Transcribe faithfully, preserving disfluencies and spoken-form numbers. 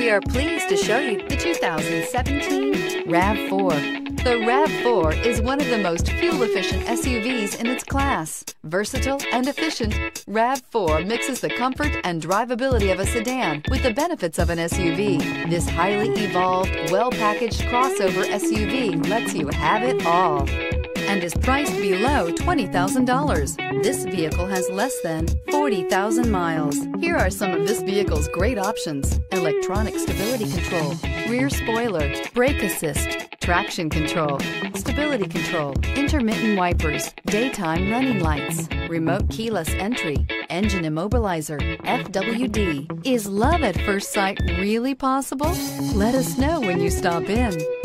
We are pleased to show you the two thousand seventeen RAV four. The RAV four is one of the most fuel-efficient S U Vs in its class. Versatile and efficient, RAV four mixes the comfort and drivability of a sedan with the benefits of an S U V. This highly evolved, well-packaged crossover S U V lets you have it all, and is priced below twenty thousand dollars. This vehicle has less than forty thousand miles. Here are some of this vehicle's great options: electronic stability control, rear spoiler, brake assist, traction control, stability control, intermittent wipers, daytime running lights, remote keyless entry, engine immobilizer, F W D. Is love at first sight really possible? Let us know when you stop in.